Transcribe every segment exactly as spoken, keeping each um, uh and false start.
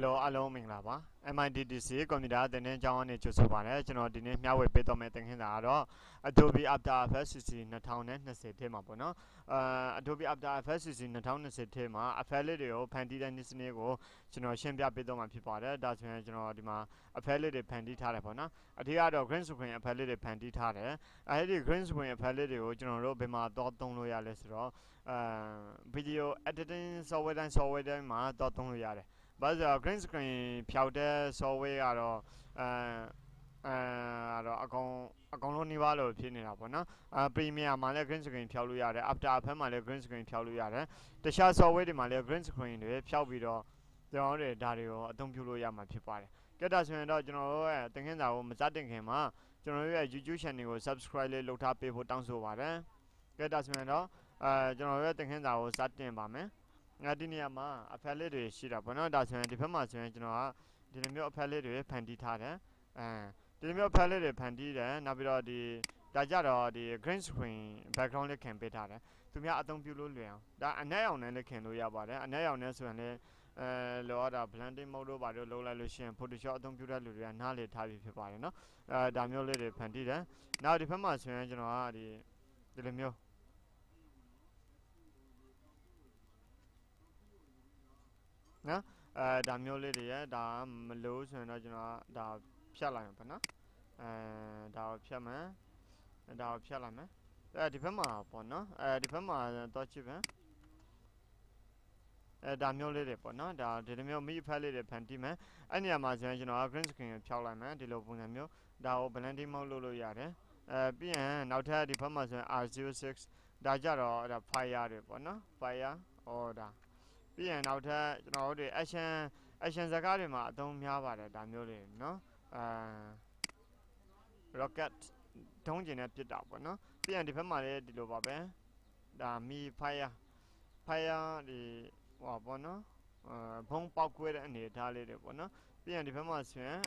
Hello, hello, Minglava. M I T D C, Comida, the Najan, and Joseph, General Dine, Miawe, Peter Metanginaro, Adobe After Effects is in the town and the Setema Bono, Adobe After Effects is in the town and Setema, a Felidio, Pandita and Nisnego, General Shambia Pedoma Pipara, that's when General Dima, a Felid Pandita Rapona, a Tiado Green Screen, a Felid Pandita, I had a Green Screen, a Felidio, General Bema, Dot Don Loyalistro, video editing, so and so with them, Dot Don Loyale. But the green screen powder so we are uh uh gone Nivalo Pinapona, uh Premier Malay green screen Pialuya, after up Malay green screen Pialuya, the shots already Malay green screen, Piavido, the only Dario, Don Puluya, my people. Get us when I general thinking that was adding him, huh? Generally, education will subscribe, look up people down so water. Get us when uh general thinking that was that name, man. I didn't ma a palette sheet up, no, that's when the famous general didn't milk palette pandita, eh? Didn't milk palette pandita, Navira the Dajaro, the green screen background can be tata. To me, I don't feel that a nail and can do about it, a nail when a lot of blending model by the Lola Lucian, put the shot on Buda Luria, and Nali Tavi Pipano, Damule pandita. Now the famous general the milk. Nah, uh, dah mula dia, dah melus, mana jenah, dah pecah lah, mana? Eh, dah pecah mana? Dah pecah lah mana? Eh, di mana apa, na? Eh, di mana tu cipta? Eh, dah mula dia, na? Dah di dalam mula pali dia panti mana? Ani amat jenah, green screen pecah lah mana? Di lubang mula, dah opening mau lulu yar. Eh, biar, nanti di mana jenah R zero six, dah jaro, dah fire dia, na? Fire, oh dah. Being out there, no, the Asian Asian Zagarima don't have a damule, no? Rocket don't get it up, no? Being the family, the Lobabe, the me fire, fire, the Wabono, Pong Pockwit and the Italian Bono, being the famous, uh,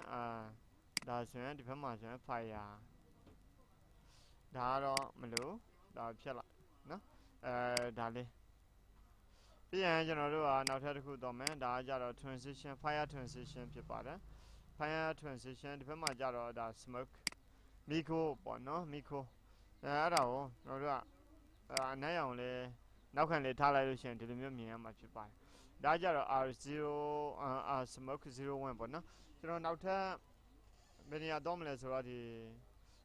that's when the famous fire. Daro, Melu, the Pella, no? Uh, Dali. Bien, general, I now tell you domain, the transition, fire transition, people, fire transition, the Pemajaro, the smoke, Miko, Bono, Miko, Arao, Nora, and I only now can let television to the museum, my people. Dajaro are zero, are smoke zero one, Bono. You know, now many abdominals already.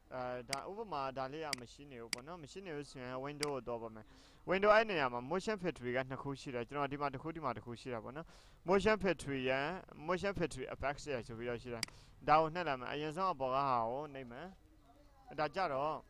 Uh, da ubama dalia machine ubana machine us window dobama window any ama motion factory ga nakhu shi da jona di ma takhu di ma takhu shi da bona motion factory ya motion factory effects ya so bi ya shi da da o hnet la ma ayan saw bo ga ha o nei ma da ja ro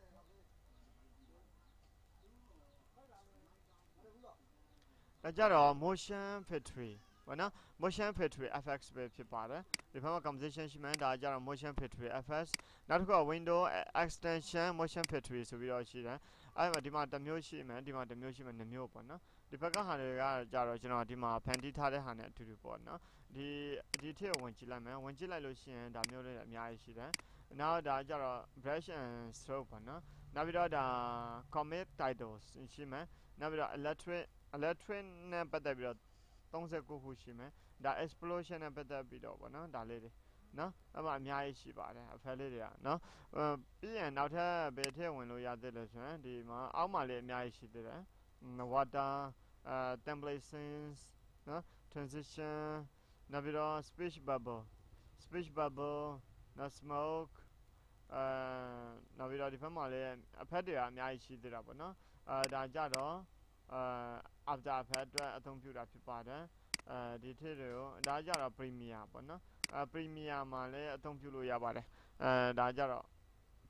da ja ro motion factory bona motion factory effects be phit ba da The form of composition shipment, the motion factory F S. Now, to window extension motion factory. So, we are here. I have a demand the museum and demand the museum and the new one. The Pagahana Jarojana Dima Pandita Hana to report. The detail one Chilaman, one Chila Lucian, the Mule Miashida. Now, the Jara brush and stroke. Navida the comic titles in Shima. Navida electric, electric, but the Tongse kuku shime, da explosion a better bit over, no, da lady. No, about Mia Shiba, a failure, no. Being out here, better when we are the lesson, the Amale Mia Shida, water, uh, template scenes, no, transition, Naviro, speech bubble, speech bubble, no smoke, uh, Naviro di Famale, a pedia, Mia Shida, no, uh, da Jado. Uh, after I've had a computer paper, uh, detail, Dajara Premiere, but no, a Premiere Malay, a computer yabare, uh, Dajara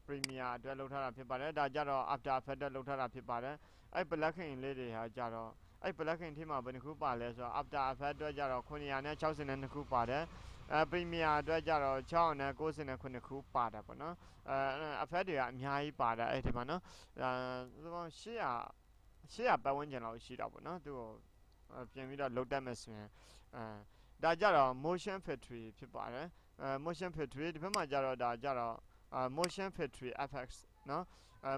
Premiere, the Lotara paper, Dajara after I've had a Lotara paper, I black in Lady Hajaro, I black in Tima Benicupales, after I've had Dajaro, Kuniana, Chosen and Cupade, a Premiere, Dajaro, Chowna, goes in a Kunicu Pada, but no, a Fadia, Mihai Pada, Etimano, the one Shia. Siapa bangun jenah usia apa, na tu, pemida lockdown mesej, dah jara motion factory, siapa, motion factory, di mana jara dah jara motion factory effects, na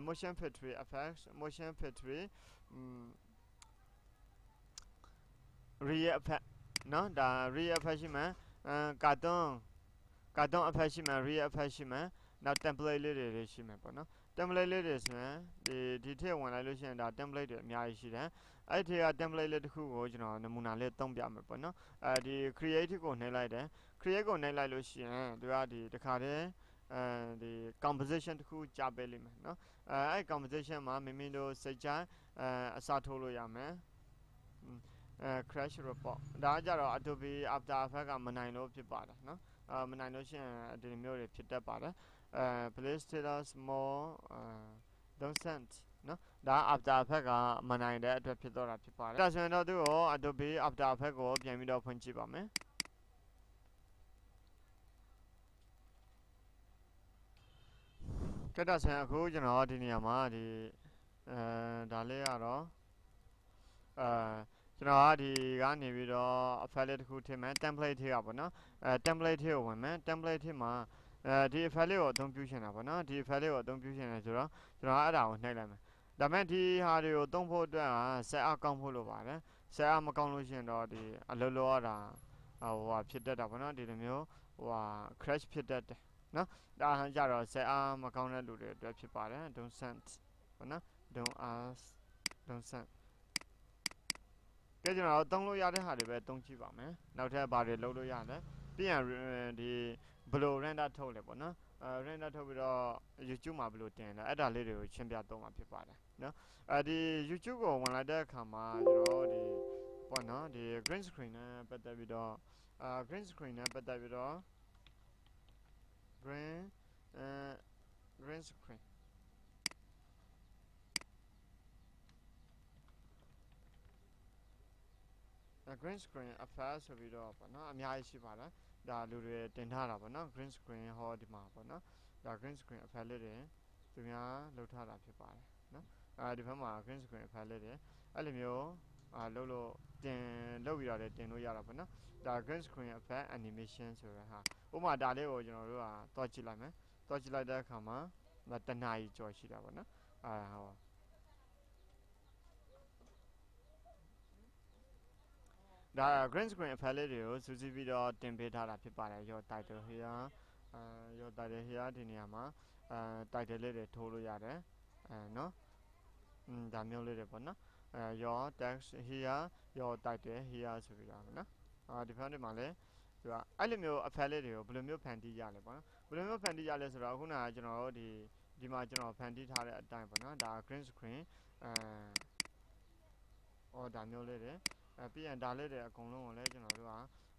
motion factory effects, motion factory, re, na dah re apa sih, na kadın kadın afeşime ri afeşime now templateleri reşime bana templateleri resme di di te wan lai lo shin da template de amyai shi dan ai the ya template le taku ko jona namuna le taung pya ma bana a di create ကို နှိပ် လိုက် တယ် create ကို နှိပ် လိုက် လို့ ရှိ ရင် သူ က ဒီ တစ် ခါ တည်း အဲ ဒီ composition တစ် ခု ကြာ ပေး လိမ့် မယ် เนาะ အဲ အဲ့ composition မှာ မင်း မင်း တို့ စိတ် ချ အဲ အစား ထိုး လို့ ရ မယ် အဲ crash report ဒါ က ကြ တော့ Adobe After Effects က မ နိုင် လို့ ဖြစ် ပါတယ် เนาะ အဲ မ နိုင် လို့ ရှိ ရင် ဒီ မျိုး တွေ ဖြစ် တတ် ပါတယ် အဲ please tell us more အဲ don't send เนาะ ဒါ After Effects က မ နိုင် တဲ့ အတွက် ဖြစ် တော့ တာ ဖြစ် ပါတယ် ဒါ ဆို ရင် တော့ သူ ကို Adobe After Effects ကို ပြန် ပြီး တော့ ဖွင့် ကြည့် ပါ မယ် ကတ္တဆန်အခုကျွန်တော်ဒီနေရာမှာဒီအဲဒါလေးကတော့အဲကျွန်တော်ကဒီကနေပြီးတော့ effect လေးတစ်ခုထည့်မယ် template ထည့်ရပါတော့အဲ template ထည့်ကိုဝင်မယ် template ထည့်မှာအဲဒီ effect လေးကိုအသုံးပြုရှင်တာပါနော်ဒီ effect လေးကိုအသုံးပြုရှင်တယ်ဆိုတော့ကျွန်တော်အဲ့ဒါကိုနှိပ်လိုက်မယ်ဒါပေမဲ့ဒီဟာတွေကိုသုံးဖို့အတွက်က set up ကောင်းဖို့လိုပါတယ် set up မကောင်းလို့ရှင်တော့ဒီအလုပ်လုပ်ရတာဟိုဟာဖြစ်တတ်တာပါနော်ဒီလိုမျိုးဟိုဟာ crash ဖြစ်တတ်တယ်နော်ဒါဟန်ကြတော့ဆက်အားမကောင်းတဲ့လူတွေအတွက်ဖြစ်ပါတယ် don't send ပေါ့နော် don't ask don't send ကျွန်တော်တုံးလို့ရတဲ့ဟာတွေပဲတုံးကြည့်ပါမယ်နောက်ထပ်ဘာတွေလုပ်လို့ရလဲပြန်ဒီဘယ်လို render ထုတ်လဲပေါ့နော်အဲ render ထုတ်ပြီးတော့ YouTube မှာဘယ်လိုတင်လဲအဲ့ဒါလေးတွေကိုရှင်းပြသုံးမှာဖြစ်ပါတယ်နော်အဲဒီ YouTube ကိုဝင်လာတဲ့အခါမှာကျွန်တော်ဒီပေါ့နော်ဒီ green screen နဲ့ပတ်သက်ပြီးတော့အဲ green screen နဲ့ပတ်သက်ပြီးတော့green uh, green screen အဲ green screen အဖာဆိုပြီးတော့ပေါ့နော်အများကြီးရှိပါလားဒါလူတွေတင်ထားတာပေါ့နော် green screen ဟောဒီမှာပေါ့နော်ဒါ green screen အဖာလေးတွေသူများလုပ်ထားတာဖြစ်ပါတယ်နော်အဲဒီဘက်မှာ green screen အဖာလေးတွေအဲ့လိုမျိုးအာလှုပ်လို့တင်လှုပ်ပြီးတော့တင်လို့ရတာပေါ့နော်ဒါ green screen effect animation ဆိုတာဟာဥပမာဒါလေးကိုကျွန်တော်တို့ကတွားကြည့်လိုက်မယ်တွားကြည့်လိုက်တဲ့အခါမှာတနာရီကြော်ရှိတာပေါ့နော်အာဟောဒါ green screen effect လေးတွေကိုစူးစီးပြီးတော့တင်ပေးထားတာဖြစ်ပါတယ် your title here အာ your title here ဒီနေရာမှာအာ title လေးတွေထိုးလို့ရတယ်အဲနော်อืมဒါမျိုးလေးတွေပေါ့နော်Uh, your text here, your title here ဆိုပြီးတော့နော်။အာဒီဖန်တွေမှာလည်းသူကအဲ့လိုမျိုး effect လေးတွေကိုဘယ်လိုမျိုးဖန်တီးရလဲပေါ့နော်။ဘယ်လိုမျိုးဖန်တီးရလဲဆိုတော့ခုနကကျွန်တော်တို့ဒီဒီမှာကျွန်တော်ဖန်တီးထားတဲ့အတိုင်းပေါ့နော်။ဒါ green screen အဲအော်ဒါမျိုးလေးတွေအဲပြီးရင်ဒါလေးတွေအကုန်လုံးကိုလည်းကျွန်တော်တို့က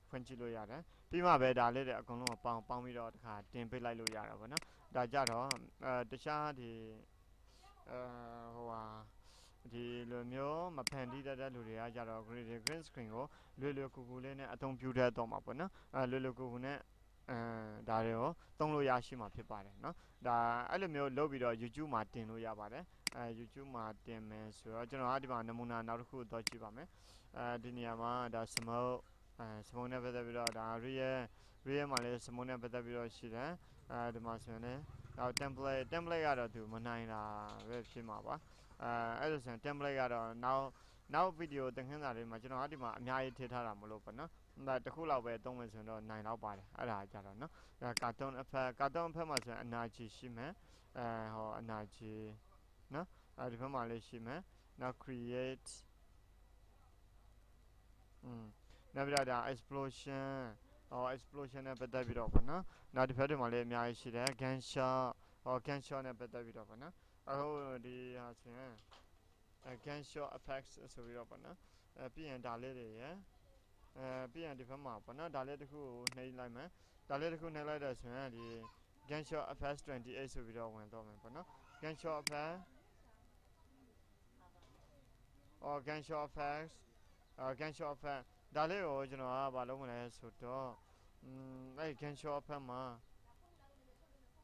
ဖွင့်ကြည့်လို့ရတယ်။ပြီးမှပဲဒါလေးတွေအကုန်လုံးကိုပေါင်းပေါင်းပြီးတော့တစ်ခါတင်ပေးလိုက်လို့ရတာပေါ့နော်။ဒါကြတော့အဲတခြားဒီအဲဟိုဟာဒီလိုမျိုးမဖန်တီးတတ်တဲ့လူတွေကကြတော့ green screen ကိုလွယ်လွယ်ကူကူလေးနဲ့အသုံးပြုတတ်တော့မှာပေါ့နော်အဲလွယ်လွယ်ကူကူနဲ့အဲဒါတွေကိုသုံးလို့ရရှိမှာဖြစ်ပါတယ်နော်ဒါအဲ့လိုမျိုးလုပ်ပြီးတော့ YouTube မှာတင်လို့ရပါတယ်အဲ YouTube မှာတင်မယ်ဆိုတော့ကျွန်တော်ကဒီမှာနမူနာနောက်တစ်ခုတော့ကြည့်ပါမယ်အဲဒီနေရာမှာဒါ smoke အဲ smoke နဲ့ပတ်သက်ပြီးတော့ဒါ real real မှာလည်း smoke နဲ့ပတ်သက်ပြီးတော့ရှိတယ်အဲဒီမှာဆိုရင်တော့ template template ကတော့သူမနိုင်တာပဲဖြစ်မှာပါအဲအဲ့ဒါဆိုရင် template ကတော့ now now video သင်ခန်းစာတွေမှာကျွန်တော်ဒီမှာအများကြီးထည့်ထားတာမလို့ပေါ့နော်။ဒါတစ်ခုလောက်ပဲသုံးမယ်ဆိုရင်တော့နိုင်တော့ပါတယ်။အဲ့ဒါကြတော့နော်။ဒါ cartoon effect cartoon effect မှာဆိုရင် energy ရှိမယ်။အဲဟော energy နော်။အဲဒီဘက်မှာလည်းရှိမယ်။ now create อืมနောက်ပြီးတော့ဒါ explosion ဟော explosion နဲ့ပတ်သက်ပြီးတော့ပေါ့နော်။နောက်ဒီဘက်မှာလည်းအများကြီးရှိတယ် gun shot ဟော gun shot နဲ့ပတ်သက်ပြီးတော့ပေါ့နော်။အခုဒီဟာဆိုရင် green shot effects ဆိုပြီးတော့ပေါ့နော်အဲပြီးရင်ဒါလေးတွေရယ်အဲပြီးရင်ဒီဘက်မှာပေါ့နော်ဒါလေးတစ်ခုကိုနှိပ်လိုက်မယ်ဒါလေးတစ်ခုနှိပ်လိုက်တဲ့ဆိုရင်ဒီ green shot effects twenty-eight ဆိုပြီးတော့ဝင်တော့မယ်ပေါ့နော် green shot effect အော် green shot effects အော် green shot effect ဒါလေးကိုကျွန်တော်ကဘာလုပ်မလဲဆိုတော့อืมအဲ green shot effect မှာ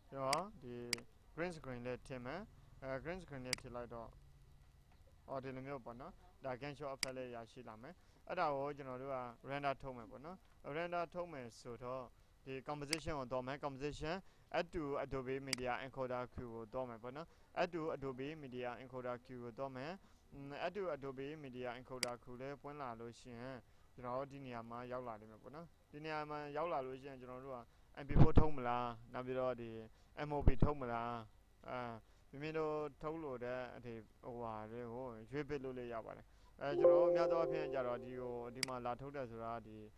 ကျွန်တော်ဒီ green screen လေးထည့်မယ်အဲ green screen လေးထည့်လိုက်တော့အော်ဒီလိုမျိုးပေါ့နော်ဒါ green shot effect လေးရရှိလာမယ်အဲ့ဒါကိုကျွန်တော်တို့က render ထုတ်မယ်ပေါ့နော် render ထုတ်မယ်ဆိုတော့ဒီ composition ကိုတော့မယ် composition add to Adobe Media Encoder Q ကိုတော့မယ်ပေါ့နော် add to Adobe Media Encoder Q ကိုတော့မယ် add to Adobe Media Encoder Q လေးပွင့်လာလို့ရှင် Janao di niyama yaula di mapona. Di niyama yaula luiyan janao ruwa. M P four thomla, nabiro di M O B thomla. Ah, bimino tholo da the owaare ho. Jebe lule yawa. Eh janao miyado apne jaro di o di ma latho da zora di.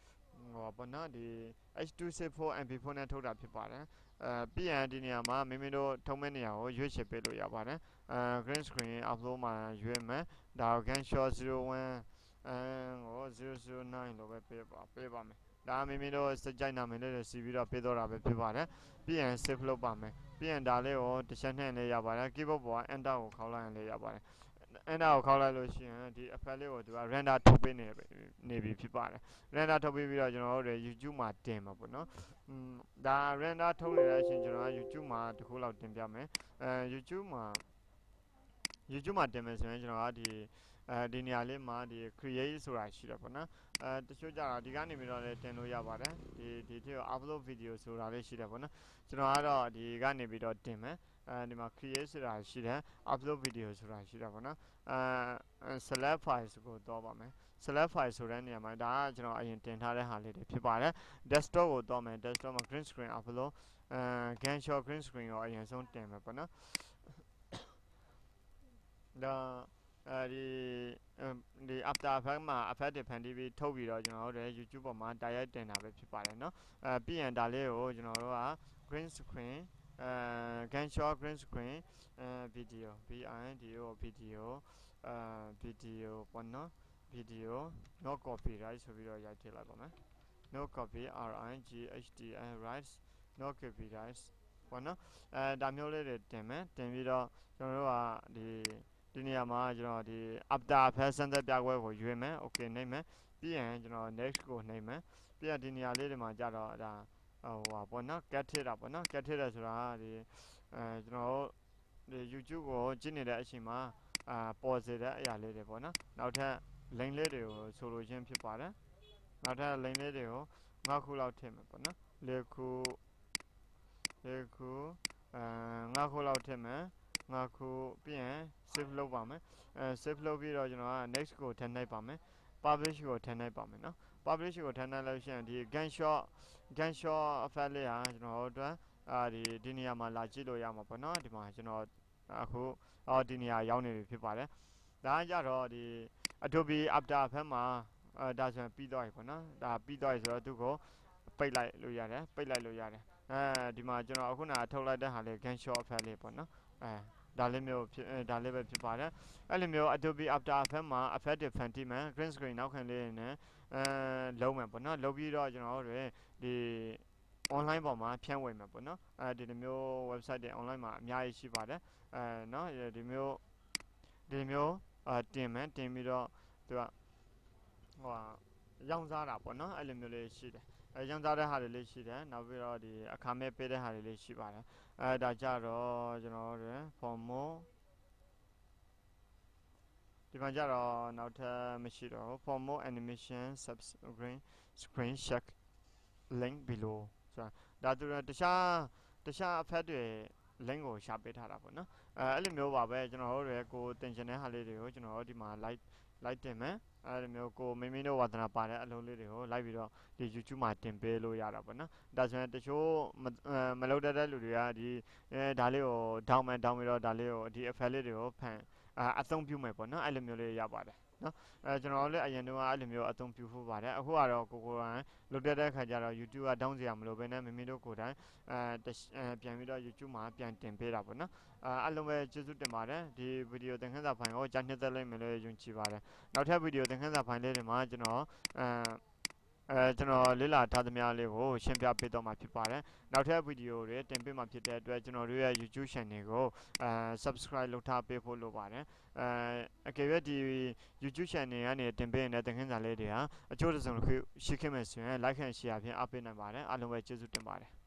Wapona di H two C four M P four na thoda pipara. Uh, P N di niyama mimino thomenia ho jebe lule yawa. Uh, green screen upload ma jeme. Da can show zero one. And oh, zero zero nine over paper, paper. Damimino is the China Minute, Sivira Pedora Pivare, P and Siflopame, P and Daleo, the Shantan Yabara, give up one, and our collar and Yabara. And our collar Lucian, the Apaleo, the Renda Topi Navy Pivare. Renda Topi Villa, you Juma Dame Abono. Da Renda Topi, in general, you Juma to call out Timbiame, and you Juma. You Juma Dame is the Diniale ma the create so I should have on uh the show the ganimile tenuya the detail upload video so I should have on the ganibidot deme and my create I should have upload videos right should have on uh select files go dome select files so any of my da you know I intend how the holiday people desktop dome desktop green screen upload uh can show green screen or in some time upon the Uh, the um, the after effect ma effect depending we told you know YouTube ma diet and have people no uh B and Daleo you know uh green screen uh can show green screen uh video B and video video uh video one no video no copyright so video ya tell about no copy R I G H D and rights no copyrights one no uh damulated them then video you know uh the Diniyama, you know, the Abda person that Biaway for you, man, okay, name it. Bien, you know, next go name it. Bia Dinia Lidima Jada, oh, Bona, get it up, Bona, get it as ra, the, uh, you know, the Yujugo, Jinny Dashima, uh, pause it, ya lady Bona. Now tell Lang Lady, Solo Jim Pipara. Now tell Lang Lady, Nakula Tim, Bona, Leku, Leku, uh, Nakula Tim, Naku, Bien. Save low bomb, uh, save low video, you know, next go ten night bomb, publish go ten night bomb, no, publish go ten night election, the Ganshaw, Ganshaw fairly, you know, uh, the Diniama Lajilo Yamapana, the marginal, uh, who, or Dinia Yoni people, the Anjaro, the Adobe After Effects, uh, doesn't be doipona, the be dois to go, pay like Luyare, pay like Luyare, uh, the marginal Huna told like the Hale Ganshaw fairly, no, uh. Dalimo Dalibe Pipara, Alimio Adobe After Effects, Affective Fantiman, Green Screen, now can lay low mapona, low video, you know, the online bomber, Pianway mapona, the Mio website, the online map, Yai Shibada, no, the Mio, the Mio, uh, Dame, Damido, the Young Zara, Bona, Alimulation. A young daughter had a lady, now we are the Akame Pede had a lady, but Dajaro, you know, for more Divanjaro, not Mishido, for more animation subscribe screen check link below. So that the Shah, the Shah Fedway Lingo Shabit Harapona, a little more, you know, go tension, hallelujah, you know, my light. Light them, eh? I don't go, maybe no water apart, a little video, live video, the Jutuma Tempelo Yarabana. Doesn't the show Meloda Luria, the Daleo, Down and Downwiro Daleo, the Affalio Pan, Atom Pumapona, Alimule Yabada. No, generally, I know Alimio Atom Pufubada, who are Kokoran, Lodada Kajara, you do a down the Amlovena, Mimido Kodan, the Piamida Jutuma, Pian Temperabona. Alumwe Jesu de Mare, the video the hands upon or Janitale Melodium Chivara. Not have video the hands upon Lady Marginal, uh, General Lila Tadamia Levo, Champia Pito Mapipare. Not have video rate, Tempe Mapita, Regional Ria, Yuju Shanego, uh, subscribe Lota Pepo Lovare. Uh, okay, the Yuju Shani, Tempe and the Hansa Lady, a children's who she came as soon, like and she have been up in a mare, Alumwe Jesu de Mare.